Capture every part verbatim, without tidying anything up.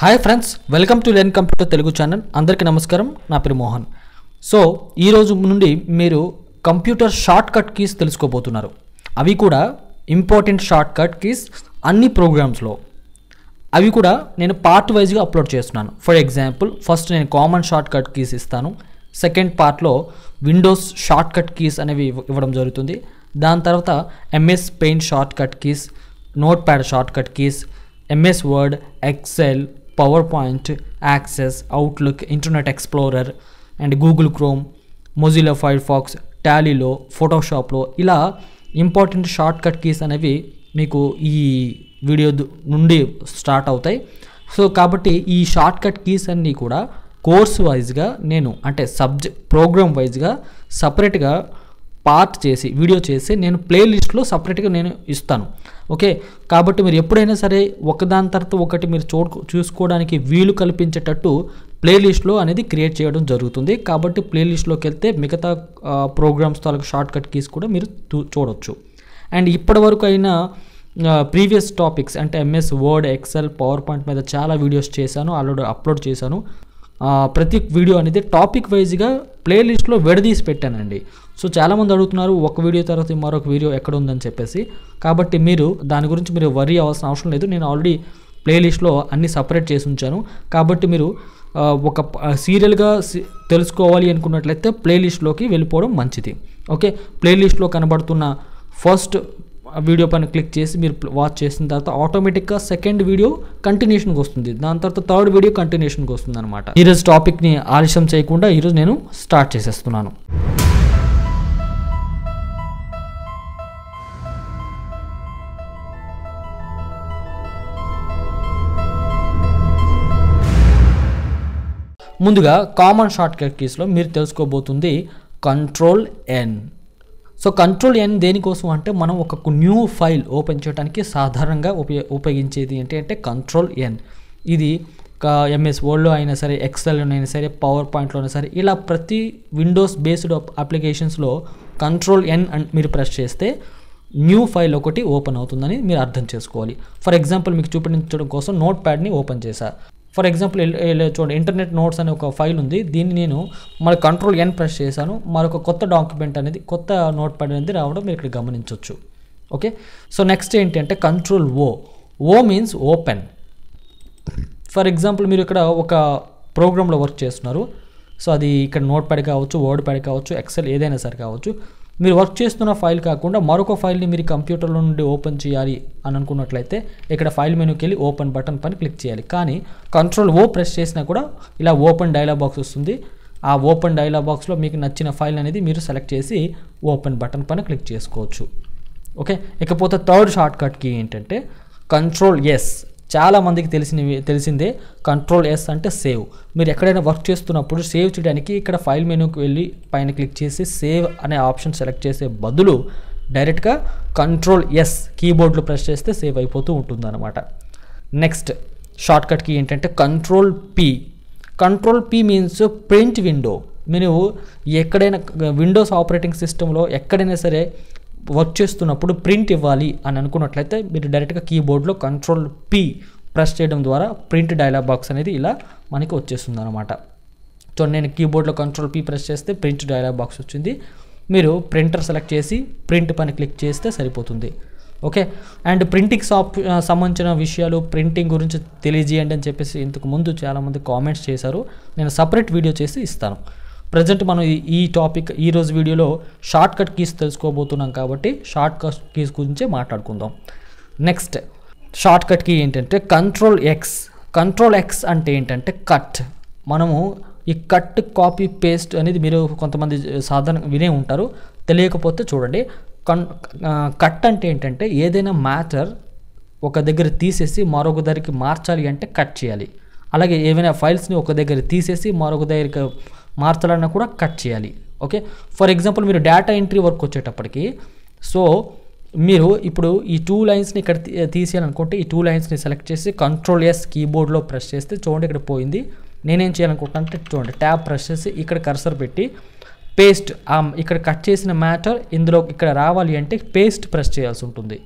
Hi friends welcome to learn computer Telugu channel अंदर की नमस्कार ना पेरु मोहन सो ई रोजु नुंडी मीरू कंप्यूटर शॉर्टकट कीज तेलुसुकोबोतुन्नारू अभी कूडा इंपॉर्टेंट शॉर्टकट कीज अन्नी प्रोग्राम्स लो अभी कूडा नेनु पार्ट वाइज गा अपलोड चेस्तुन्नानु फॉर एग्जांपल फस्ट नेनु कॉमन शॉर्टकट कीज इस्तानु सेकंड पार्ट लो विंडोज शॉर्टकट कीज अनेवी इव्वडम जरुगुतुंदी दानि तर्वात MS Paint shortcut keys notepad shortcut keys MS Word Excel PowerPoint, Access, Outlook, Internet Explorer and Google Chrome, Mozilla Firefox, Tally लो, Photoshop लो इला important shortcut keys అనేవి మీకు ఈ వీడియో నుండి స్టార్ట్ అవుతాయి సో కాబట్టి ఈ షార్ట్కట్ కీస్ అన్ని కూడా కోర్స్ వైస్ గా నేను అంటే సబ్జెక్ట్ ప్రోగ్రామ్ వైస్ గా సెపరేట్ గా పార్ట్ చేసి వీడియో చేసి నేను ప్లేలిస్ట్ లో సెపరేట్ గా నేను ఇస్తాను ఓకే కాబట్టి మీరు ఎప్పుడైనా సరే ఒకదాని తర్వాత ఒకటి మీరు చూసుకోవడానికి వీలు కల్పించేటట్టు ప్లేలిస్ట్ లో అనేది క్రియేట్ చేయడం జరుగుతుంది కాబట్టి ప్లేలిస్ట్ లోకి వెళ్తే మిగతా ప్రోగ్రామ్స్ తాలూకు షార్ట్ కట్ కీస్ కూడా మీరు చూడొచ్చు అండ్ ఇప్పటివరకు అయినా ప్రీవియస్ టాపిక్స్ అంటే MS Word Excel PowerPoint మీద చాలా వీడియోస్ చేశాను ఆల్రెడీ అప్లోడ్ చేశాను ప్రతి వీడియో అనేది టాపిక్ వైస్ గా ప్లేలిస్ట్ లో విడదీసి పెట్టానండి సో చాలా మంది అడుగుతున్నారు ఒక వీడియో తర్వాత మరొక వీడియో ఎక్కడ ఉందని చెప్పేసి కాబట్టి మీరు దాని గురించి మీరు వరీ అవ్వాల్సిన అవసరం లేదు నేను ఆల్రెడీ ప్లేలిస్ట్ లో అన్ని సెపరేట్ చేసి ఉంచాను కాబట్టి మీరు ఒక సీరియల్ గా తెలుసుకోవాలి అనుకున్నట్లయితే ప్లేలిస్ట్ లోకి వెళ్ళిపోవడం మంచిది ఓకే ప్లేలిస్ట్ లో కనబడుతున్న ఫస్ట్ వీడియో పైన క్లిక్ చేసి మీరు వాచ్ చేసిన తర్వాత ఆటోమేటిక్ గా సెకండ్ వీడియో కంటిన్యూషన్ కి వస్తుంది దాని తర్వాత థర్డ్ వీడియో కంటిన్యూషన్ కి వస్తుందన్నమాట ఈ రోజు టాపిక్ ని ఆలస్యం చేయకుండా ఈ రోజు నేను స్టార్ట్ చేసేస్తున్నాను ముందుగా కామన్ షార్ట్ కట్ కీస్ లో మీరు తెలుసుకోబోతుంది control N so control N దేని కోసం అంటే మనం ఒక న్యూ ఫైల్ ఓపెన్ చేయడానికి సాధారణంగా ఉపయోగ ఉపయోగించేది ఏంటి అంటే కంట్రోల్ ఎన్ ఇది ఎంఎస్ వర్డ్లో అయినా సరే ఎక్సెల్లోనే అయినా సరే పవర్ పాయింట్లోనే సరే ఇలా ప్రతి విండోస్ బేస్డ్ అప్లికేషన్స్లో కంట్రోల్ ఎన్ అండ్ మీరు ప్రెస్ చేస్తే న్యూ ఫైల్ ఒకటి ఓపెన్ అవుతుందని మీరు అర్థం చేసుకోవాలి ఫర్ ఎగ్జాంపుల్ మీకు చూపించడం కోసం నోట్ ప్యాడ్ని ఓపెన్ చేశారు ఫర్ ఎగ్జాంపుల్ చూడండి ఇంటర్నెట్ నోట్స్ అనే ఒక ఫైల్ ఉంది దీన్ని నేను మన కంట్రోల్ ఎన్ ప్రెస్ చేశాను మరొక కొత్త డాక్యుమెంట్ అనేది కొత్త నోట్ ప్యాడ్ అనేది రావడం మీరు ఇక్కడ గమనించవచ్చు ఓకే సో నెక్స్ట్ ఏంటి అంటే control O O means open for example మీరు ఇక్కడ ఒక ప్రోగ్రాంలో వర్క్ చేస్తున్నారు సో అది ఇక్కడ నోట్ ప్యాడ్ కావచ్చు వర్డ్ ప్యాడ్ కావచ్చు ఎక్సెల్ ఏదైనా సరే కావచ్చు మీరు వర్క్ చేస్తున్న ఫైల్ కాకుండా మరొక ఫైల్ని మీరు కంప్యూటర్లో నుండి ఓపెన్ చేయాలి అని అనుకున్నట్లయితే ఇక్కడ ఫైల్ మెనూకి వెళ్ళి ఓపెన్ బటన్ పైన క్లిక్ చేయాలి కానీ కంట్రోల్ ఓ ప్రెస్ చేసినా కూడా ఇలా ఓపెన్ డైలాగ్ బాక్స్ వస్తుంది ఆ ఓపెన్ డైలాగ్ బాక్స్లో మీకు నచ్చిన ఫైల్ అనేది మీరు సెలెక్ట్ చేసి ఓపెన్ బటన్ పైన క్లిక్ చేసుకోవచ్చు ఓకే ఇకపోతే థర్డ్ షార్ట్ కట్కి ఏంటంటే కంట్రోల్ ఎస్ చాలా మందికి తెలిసినవి తెలిసిందే కంట్రోల్ ఎస్ అంటే సేవ్ మీరు ఎక్కడైనా వర్క్ చేస్తున్నప్పుడు సేవ్ చేయడానికి ఇక్కడ ఫైల్ మెనూకి వెళ్ళి పైన క్లిక్ చేసి సేవ్ అనే ఆప్షన్ సెలెక్ట్ చేసే బదులు డైరెక్ట్గా కంట్రోల్ ఎస్ కీబోర్డ్లో ప్రెస్ చేస్తే సేవ్ అయిపోతూ ఉంటుందన్నమాట నెక్స్ట్ షార్ట్కట్కి ఏంటంటే control P control P means print window మీరు ఎక్కడైనా విండోస్ ఆపరేటింగ్ సిస్టంలో ఎక్కడైనా సరే వర్క్ చేస్తున్నప్పుడు ప్రింట్ ఇవ్వాలి అని అనుకున్నట్లయితే మీరు డైరెక్ట్గా కీబోర్డ్లో కంట్రోల్ పి ప్రెస్ చేయడం ద్వారా ప్రింట్ డైలాగ్ బాక్స్ అనేది ఇలా మనకి వచ్చేస్తుంది అనమాట సో నేను కీబోర్డ్లో కంట్రోల్ పి ప్రెస్ చేస్తే ప్రింట్ డైలాగ్ బాక్స్ వచ్చింది మీరు ప్రింటర్ సెలెక్ట్ చేసి ప్రింట్ పైన క్లిక్ చేస్తే సరిపోతుంది ఓకే అండ్ ప్రింటింగ్ సాఫ్ట్ సంబంధించిన విషయాలు ప్రింటింగ్ గురించి తెలియజేయండి అని చెప్పేసి ఇంతకు ముందు చాలామంది కామెంట్స్ చేశారు నేను సపరేట్ వీడియో చేసి ఇస్తాను ప్రజెంట్ మనం ఈ టాపిక్ ఈ రోజు వీడియోలో షార్ట్ కట్ కీస్ తెలుసుకోబోతున్నాం కాబట్టి షార్ట్ కట్ కీస్ గురించి మాట్లాడుకుందాం నెక్స్ట్ షార్ట్ కట్ కీ ఏంటంటే కంట్రోల్ ఎక్స్ కంట్రోల్ ఎక్స్ అంటే ఏంటంటే కట్ మనము ఈ కట్ కాపీ పేస్ట్ అనేది మీరు కొంతమంది సాధారణంగా వినే ఉంటారు తెలియకపోతే చూడండి కట్ అంటే ఏంటంటే ఏదైనా మ్యాటర్ ఒక దగ్గర తీసేసి మరొక దగ్గరికి మార్చాలి అంటే కట్ చేయాలి అలాగే ఏవైనా ఫైల్స్ని ఒక దగ్గర తీసేసి మరొక దగ్గర మార్చాలన్నా కూడా కట్ చేయాలి ఓకే ఫర్ ఎగ్జాంపుల్ మీరు డేటా ఎంట్రీ వర్క్ వచ్చేటప్పటికి సో మీరు ఇప్పుడు ఈ టూ లైన్స్ని ఇక్కడ తీసేయాలనుకుంటే ఈ టూ లైన్స్ని సెలెక్ట్ చేసి కంట్రోల్ ఎస్ కీబోర్డ్లో ప్రెస్ చేస్తే చూడండి ఇక్కడ పోయింది నేనేం చేయాలనుకుంటున్నా అంటే చూడండి ట్యాబ్ ప్రెస్ చేసి ఇక్కడ కర్సర్ పెట్టి పేస్ట్ ఇక్కడ కట్ చేసిన మ్యాటర్ ఇందులో ఇక్కడ రావాలి అంటే పేస్ట్ ప్రెస్ చేయాల్సి ఉంటుంది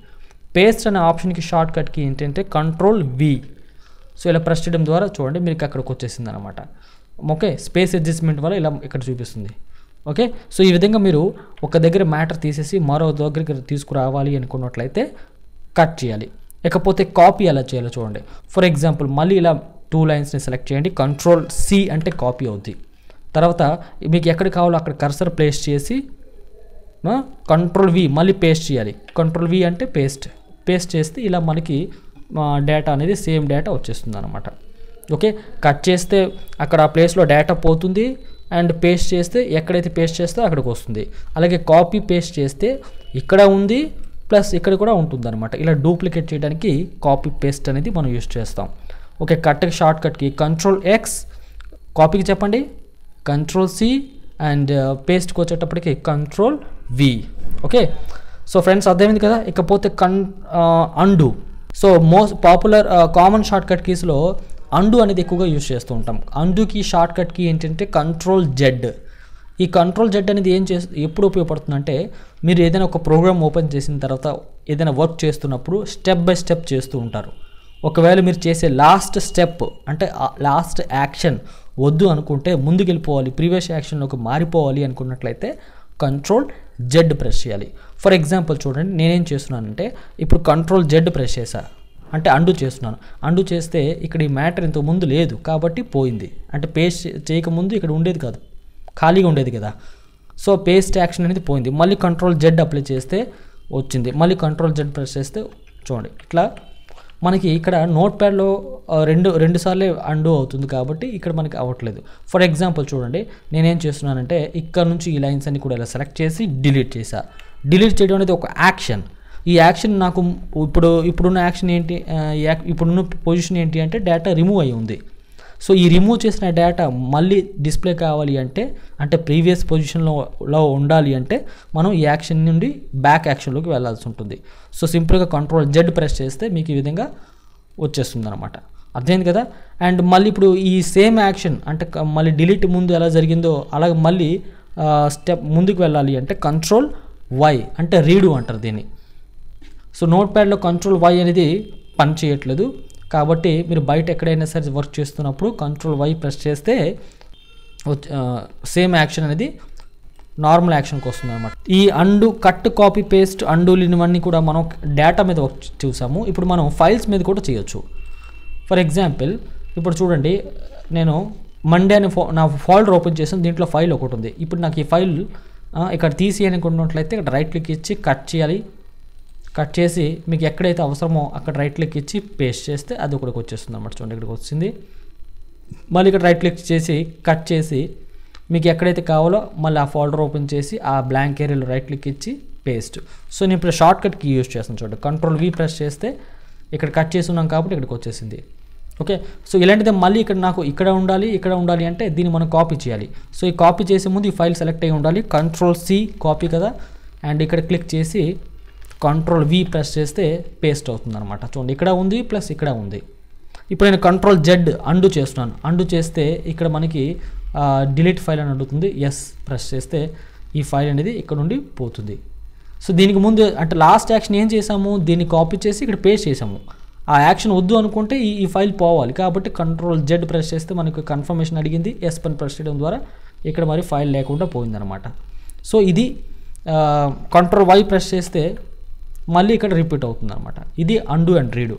పేస్ట్ అనే ఆప్షన్కి షార్ట్ కట్కి ఏంటంటే కంట్రోల్ వి సో ఇలా ప్రెస్ చేయడం ద్వారా చూడండి మీకు అక్కడికి వచ్చేసింది అన్నమాట. ఓకే, స్పేస్ అడ్జస్ట్మెంట్ వల్ల ఇలా ఇక్కడ చూపిస్తుంది. ఓకే, సో ఈ విధంగా మీరు ఒక దగ్గర మ్యాటర్ తీసేసి మరో దగ్గరికి తీసుకురావాలి అనుకున్నట్లయితే కట్ చేయాలి. ఇకపోతే కాపీ ఎలా చేయాలో చూడండి. ఫర్ ఎగ్జాంపుల్ మళ్ళీ ఇలా టూ లైన్స్ని సెలెక్ట్ చేయండి, కంట్రోల్ సి అంటే కాపీ అవుద్ది. తర్వాత మీకు ఎక్కడ కావాలో అక్కడ కర్సర్ ప్లేస్ చేసి కంట్రోల్ వి మళ్ళీ పేస్ట్ చేయాలి. కంట్రోల్ వి అంటే పేస్ట్ పేస్ట్ చేస్తే ఇలా మనకి డేటా అనేది సేమ్ డేటా వచ్చేస్తుంది అనమాట. ఓకే, కట్ చేస్తే అక్కడ ఆ ప్లేస్లో డేటా పోతుంది అండ్ పేస్ట్ చేస్తే ఎక్కడైతే పేస్ట్ చేస్తే అక్కడికి వస్తుంది. అలాగే కాపీ పేస్ట్ చేస్తే ఇక్కడ ఉంది ప్లస్ ఇక్కడ కూడా ఉంటుంది అనమాట. ఇలా డూప్లికేట్ చేయడానికి కాపీ పేస్ట్ అనేది మనం యూజ్ చేస్తాం. ఓకే, కట్ షార్ట్ కట్కి కంట్రోల్ ఎక్స్, కాపీకి చెప్పండి కంట్రోల్ సి అండ్ పేస్ట్కి వచ్చేటప్పటికి control V. Okay, so friends అర్థమైంది కదా. ఇకపోతే కన్ undo, so most popular common shortcut కీస్లో అండు అనేది ఎక్కువగా యూజ్ చేస్తూ ఉంటాం. అండుకి షార్ట్ కట్ కీ ఏంటంటే కంట్రోల్ జెడ్. ఈ కంట్రోల్ జెడ్ అనేది ఏం చేస్తు ఎప్పుడు ఉపయోగపడుతుందంటే మీరు ఏదైనా ఒక ప్రోగ్రామ్ ఓపెన్ చేసిన తర్వాత ఏదైనా వర్క్ చేస్తున్నప్పుడు స్టెప్ బై స్టెప్ చేస్తూ ఉంటారు. ఒకవేళ మీరు చేసే లాస్ట్ స్టెప్ అంటే లాస్ట్ యాక్షన్ వద్దు అనుకుంటే ముందుకు వెళ్ళిపోవాలి, ప్రీవియస్ యాక్షన్లోకి మారిపోవాలి అనుకున్నట్లయితే కంట్రోల్ జెడ్ ప్రెస్ చేయాలి. ఫర్ ఎగ్జాంపుల్ చూడండి నేనేం చేస్తున్నానంటే ఇప్పుడు కంట్రోల్ జెడ్ ప్రెస్ చేశాను అంటే అండు చేస్తున్నాను. అండు చేస్తే ఇక్కడ ఈ మ్యాటర్ ఇంతకుముందు లేదు కాబట్టి పోయింది, అంటే పేస్ట్ చేయకముందు ఇక్కడ ఉండేది కాదు, ఖాళీగా ఉండేది కదా. సో పేస్ట్ యాక్షన్ అనేది పోయింది. మళ్ళీ కంట్రోల్ జెడ్ అప్లై చేస్తే వచ్చింది, మళ్ళీ కంట్రోల్ జెడ్ ప్రెస్ చేస్తే చూడండి ఇట్లా మనకి ఇక్కడ నోట్ ప్యాడ్లో రెండు రెండు సార్లే అండు అవుతుంది కాబట్టి ఇక్కడ మనకి అవ్వట్లేదు. ఫర్ ఎగ్జాంపుల్ చూడండి నేనేం చేస్తున్నానంటే ఇక్కడ నుంచి ఈ లైన్స్ అన్ని కూడా ఇలా సెలెక్ట్ చేసి డిలీట్ చేశా. డిలీట్ చేయడం అనేది ఒక యాక్షన్. ఈ యాక్షన్ నాకు ఇప్పుడు ఇప్పుడున్న యాక్షన్ ఏంటి, ఇప్పుడున్న పొజిషన్ ఏంటి అంటే డేటా రిమూవ్ అయి ఉంది. సో ఈ రిమూవ్ చేసిన డేటా మళ్ళీ డిస్ప్లే కావాలి అంటే అంటే ప్రీవియస్ పొజిషన్లో లో ఉండాలి అంటే మనం ఈ యాక్షన్ నుండి బ్యాక్ యాక్షన్లోకి వెళ్ళాల్సి ఉంటుంది. సో సింపుల్గా కంట్రోల్ జెడ్ ప్రెస్ చేస్తే మీకు ఈ విధంగా వచ్చేస్తుంది అనమాట. అర్థమైంది కదా. అండ్ మళ్ళీ ఇప్పుడు ఈ సేమ్ యాక్షన్ అంటే మళ్ళీ డిలీట్ ముందు ఎలా జరిగిందో అలాగే మళ్ళీ స్టెప్ ముందుకు వెళ్ళాలి అంటే కంట్రోల్ వై అంటే రీడు అంటారు దీన్ని. సో నోట్ ప్యాడ్లో కంట్రోల్ వై అనేది పని చేయట్లేదు కాబట్టి మీరు బయట ఎక్కడైనా సరే వర్క్ చేస్తున్నప్పుడు కంట్రోల్ వై ప్రెస్ చేస్తే సేమ్ యాక్షన్ అనేది నార్మల్ యాక్షన్కి వస్తుంది అనమాట. ఈ undo cut copy paste undo ఇవన్నీ కూడా మనం డేటా మీద వర్క్ చూసాము. ఇప్పుడు మనం ఫైల్స్ మీద కూడా చేయొచ్చు. ఫర్ ఎగ్జాంపుల్ ఇప్పుడు చూడండి నేను మండే అని ఫో నా ఫోల్డర్ ఓపెన్ చేసాను, దీంట్లో ఫైల్ ఒకటి ఉంది. ఇప్పుడు నాకు ఈ ఫైల్ ఇక్కడ తీసేయాలనుకున్నట్లయితే ఇక్కడ రైట్ క్లిక్ ఇచ్చి కట్ చేయాలి. కట్ చేసి మీకు ఎక్కడైతే అవసరమో అక్కడ రైట్ క్లిక్ ఇచ్చి పేస్ట్ చేస్తే అది ఒకటికి వచ్చేస్తుంది అన్నమాట. చూడండి ఇక్కడికి వచ్చింది. మళ్ళీ ఇక్కడ రైట్ క్లిక్ చేసి కట్ చేసి మీకు ఎక్కడైతే కావాలో మళ్ళీ ఆ ఫోల్డర్ ఓపెన్ చేసి ఆ బ్లాంక్ ఏరియాలో రైట్ క్లిక్ ఇచ్చి పేస్ట్. సో నేను ఇప్పుడు షార్ట్ కట్కి యూజ్ చేస్తాను. చూడండి కంట్రోల్ వి ప్రెస్ చేస్తే ఇక్కడ కట్ చేస్తున్నాం కాబట్టి ఇక్కడికి వచ్చేసింది. ఓకే, సో ఇలాంటిదే మళ్ళీ ఇక్కడ నాకు ఇక్కడ ఉండాలి ఇక్కడ ఉండాలి అంటే దీన్ని మనం కాపీ చేయాలి. సో ఈ కాపీ చేసే ముందు ఈ ఫైల్ సెలెక్ట్ అయ్యి ఉండాలి. కంట్రోల్ సి కాపీ కదా, అండ్ ఇక్కడ క్లిక్ చేసి కంట్రోల్ వి ప్రెస్ చేస్తే పేస్ట్ అవుతుంది అనమాట. చూడండి ఇక్కడ ఉంది ప్లస్ ఇక్కడ ఉంది. ఇప్పుడు నేను కంట్రోల్ జెడ్ అండు చేస్తున్నాను. అండు చేస్తే ఇక్కడ మనకి డిలీట్ ఫైల్ అని అడుగుతుంది, ఎస్ ప్రెస్ చేస్తే ఈ ఫైల్ అనేది ఇక్కడ నుండి పోతుంది. సో దీనికి ముందు అంటే లాస్ట్ యాక్షన్ ఏం చేసాము, దీన్ని కాపీ చేసి ఇక్కడ పేస్ట్ చేసాము. ఆ యాక్షన్ వద్దు అనుకుంటే ఈ ఈ ఫైల్ పోవాలి కాబట్టి కంట్రోల్ జెడ్ ప్రెస్ చేస్తే మనకు కన్ఫర్మేషన్ అడిగింది, ఎస్ పని ప్రెస్ చేయడం ద్వారా ఇక్కడ మరి ఫైల్ లేకుండా పోయిందనమాట. సో ఇది కంట్రోల్ వై ప్రెస్ చేస్తే మళ్ళీ ఇక్కడ రిపీట్ అవుతుంది అనమాట. ఇది అండు అండ్ రీడు.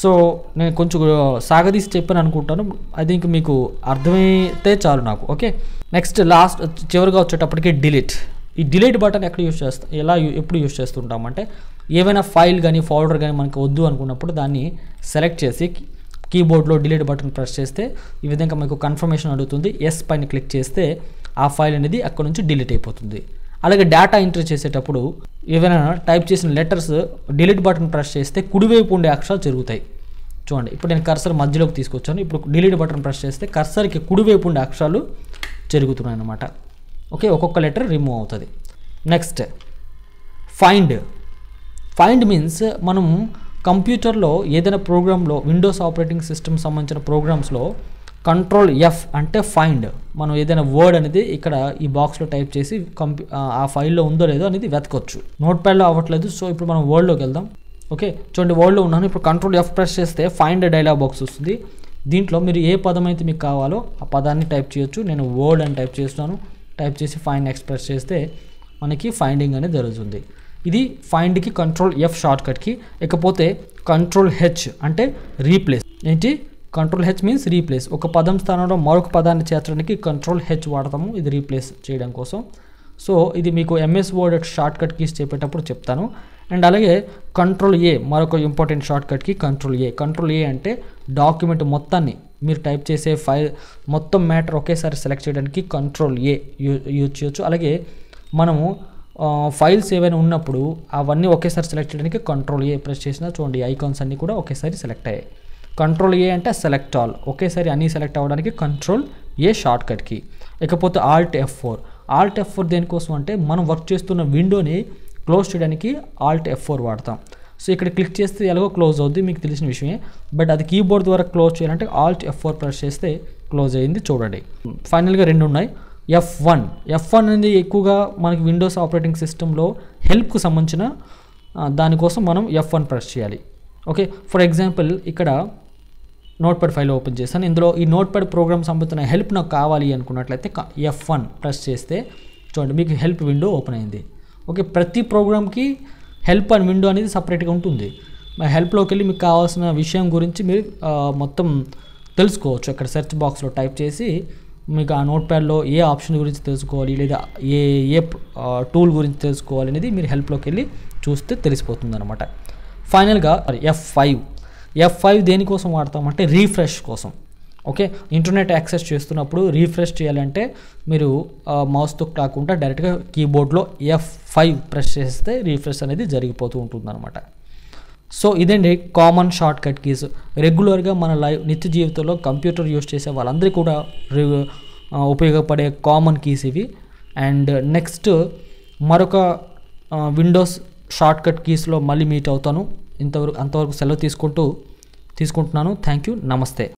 సో నేను కొంచెం సాగదీసి చెప్పాను అనుకుంటాను, ఐ థింక్ మీకు అర్థమైతే చాలు నాకు. ఓకే, నెక్స్ట్ లాస్ట్ చివరిగా వచ్చేటప్పటికి డిలీట్. ఈ డిలీట్ బటన్ ఎక్కడ యూజ్ చేస్తా ఎలా ఎప్పుడు యూజ్ చేస్తుంటామంటే ఏమైనా ఫైల్ కానీ ఫోల్డర్ కానీ మనకు వద్దు అనుకున్నప్పుడు దాన్ని సెలెక్ట్ చేసి కీబోర్డ్లో డిలీట్ బటన్ ప్రెస్ చేస్తే ఈ విధంగా మీకు కన్ఫర్మేషన్ అడుగుతుంది, ఎస్ పైన క్లిక్ చేస్తే ఆ ఫైల్ అనేది అక్కడ నుంచి డిలీట్ అయిపోతుంది. అలాగే డేటా ఎంటర్ చేసేటప్పుడు ఏవైనా టైప్ చేసిన లెటర్స్ డిలీట్ బటన్ ప్రెస్ చేస్తే కుడివైపు ఉండే అక్షరాలు జరుగుతాయి. చూడండి ఇప్పుడు నేను కర్సర్ మధ్యలోకి తీసుకొచ్చాను. ఇప్పుడు డిలీట్ బటన్ ప్రెస్ చేస్తే కర్సర్కి కుడివైపు ఉండే అక్షరాలు జరుగుతున్నాయి అన్నమాట. ఓకే, ఒక్కొక్క లెటర్ రిమూవ్ అవుతుంది. Next find. ఫైండ్ మీన్స్ మనం కంప్యూటర్లో ఏదైనా ప్రోగ్రాంలో విండోస్ ఆపరేటింగ్ సిస్టమ్ సంబంధించిన ప్రోగ్రామ్స్లో కంట్రోల్ ఎఫ్ అంటే ఫైండ్. మనం ఏదైనా వర్డ్ అనేది ఇక్కడ ఈ బాక్స్లో టైప్ చేసి కంప్యూ ఆ ఫైల్లో ఉందో లేదో అనేది వెతకొచ్చు. నోట్ ప్యాడ్లో అవ్వట్లేదు, సో ఇప్పుడు మనం వర్డ్లోకి వెళ్దాం. ओके चूँगी वर्ड उन्ना इप्पुडु कंट्रोल एफ प्रेस चेस्ते फाइंड डायलॉग बॉक्स वस्तुंदी दींట్లో మీరు ఏ పదమైతే మీకు కావాలో ఆ పదాన్ని టైప్ చేయొచ్చు నేను వర్డ్ అని టైప్ చేస్తాను టైప్ చేసి ఫైండ్ ఎక్స్ప్రెస్ చేస్తే మనకి ఫైండింగ్ అనేది జరుగుతుంది ఇది ఫైండ్ కి కంట్రోల్ ఎఫ్ షార్ట్ కట్ కి ఇకపోతే కంట్రోల్ హెచ్ అంటే రీప్లేస్ ఏంటి కంట్రోల్ హెచ్ మీన్స్ రీప్లేస్ ఒక పదం స్థానంలో మరొక పదాన్ని చేర్చడానికి కంట్రోల్ హెచ్ వాడతాము ఇది రీప్లేస్ చేయడం కోసం సో ఇది మీకు MS Word shortcut keys చెప్పేటప్పుడు చెప్తాను అండ్ అలాగే కంట్రోల్ ఏ మరొక ఇంపార్టెంట్ షార్ట్ కట్ కి కంట్రోల్ ఏ కంట్రోల్ ఏ అంటే డాక్యుమెంట్ మొత్తాన్ని మీరు టైప్ చేసే ఫైల్ మొత్తం మ్యాటర్ ఒకేసారి సెలెక్ట్ చేయడానికి కంట్రోల్ ఏ యూజ్ చేయొచ్చు అలాగే మనము ఫైల్స్ ఏవైనా ఉన్నప్పుడు అవన్నీ ఒకేసారి సెలెక్ట్ చేయడానికి కంట్రోల్ ఏ ప్రెస్ చేసినా చూడండి ఐకాన్స్ అన్ని కూడా ఒకేసారి సెలెక్ట్ అయ్యాయి కంట్రోల్ ఏ అంటే సెలెక్ట్ ఆల్ ఒకేసారి అన్ని సెలెక్ట్ అవ్వడానికి కంట్రోల్ ఏ షార్ట్ కట్ కి ఇకపోతే Alt F four Alt F four దేనికోసం అంటే మనం వర్క్ చేస్తున్న విండోని క్లోజ్ చేయడానికి ఆల్ట్ ఎఫ్ ఫోర్ వాడతాం సో ఇక్కడ క్లిక్ చేస్తే ఎలాగో క్లోజ్ అవుద్ది మీకు తెలిసిన విషయమే బట్ అది కీబోర్డ్ ద్వారా క్లోజ్ చేయాలంటే ఆల్ట్ ఎఫ్ ఫోర్ ప్రెస్ చేస్తే క్లోజ్ అయ్యింది చూడండి ఫైనల్గా రెండు ఉన్నాయి ఎఫ్ వన్ ఎఫ్ వన్ అనేది ఎక్కువగా మనకి విండోస్ ఆపరేటింగ్ సిస్టంలో హెల్ప్కు సంబంధించిన దానికోసం మనం ఎఫ్ వన్ ప్రెస్ చేయాలి ఓకే ఫర్ ఎగ్జాంపుల్ ఇక్కడ నోట్ప్యాడ్ ఫైల్ ఓపెన్ చేశాను ఇందులో ఈ నోట్ప్యాడ్ ప్రోగ్రామ్ సంబంధించిన హెల్ప్ నాకు కావాలి అనుకున్నట్లయితే ఎఫ్ వన్ ప్రెస్ చేస్తే చూడండి మీకు హెల్ప్ విండో ఓపెన్ అయింది ఓకే ప్రతి ప్రోగ్రామ్కి హెల్ప్ అండ్ విండో అనేది సపరేట్గా ఉంటుంది హెల్ప్లోకి వెళ్ళి మీకు కావాల్సిన విషయం గురించి మీరు మొత్తం తెలుసుకోవచ్చు అక్కడ సెర్చ్ బాక్స్లో టైప్ చేసి మీకు ఆ నోట్ ప్యాడ్లో ఏ ఆప్షన్ గురించి తెలుసుకోవాలి లేదా ఏ ఏ టూల్ గురించి తెలుసుకోవాలి అనేది మీరు హెల్ప్లోకి వెళ్ళి చూస్తే తెలిసిపోతుంది అనమాట ఫైనల్గా ఎఫ్ ఫైవ్ ఎఫ్ ఫైవ్ దేనికోసం వాడతామంటే రీఫ్రెష్ కోసం ఓకే ఇంటర్నెట్ యాక్సెస్ చేస్తున్నప్పుడు రీఫ్రెష్ చేయాలంటే మీరు మౌస్తో కాకుండా డైరెక్ట్గా కీబోర్డ్లో ఎఫ్ ఫైవ్ ప్రెస్ చేస్తే రీఫ్రెష్ అనేది జరిగిపోతూ ఉంటుందన్నమాట సో ఇదండి కామన్ షార్ట్ కట్ కీస్ రెగ్యులర్గా మన లైవ్ నిత్య జీవితంలో కంప్యూటర్ యూజ్ చేసే వాళ్ళందరికీ కూడా ఉపయోగపడే కామన్ కీస్ ఇవి అండ్ నెక్స్ట్ మరొక విండోస్ షార్ట్ కట్ కీస్లో మళ్ళీ మీట్ అవుతాను ఇంతవరకు అంతవరకు సెలవు తీసుకుంటూ తీసుకుంటున్నాను థ్యాంక్ యూ నమస్తే.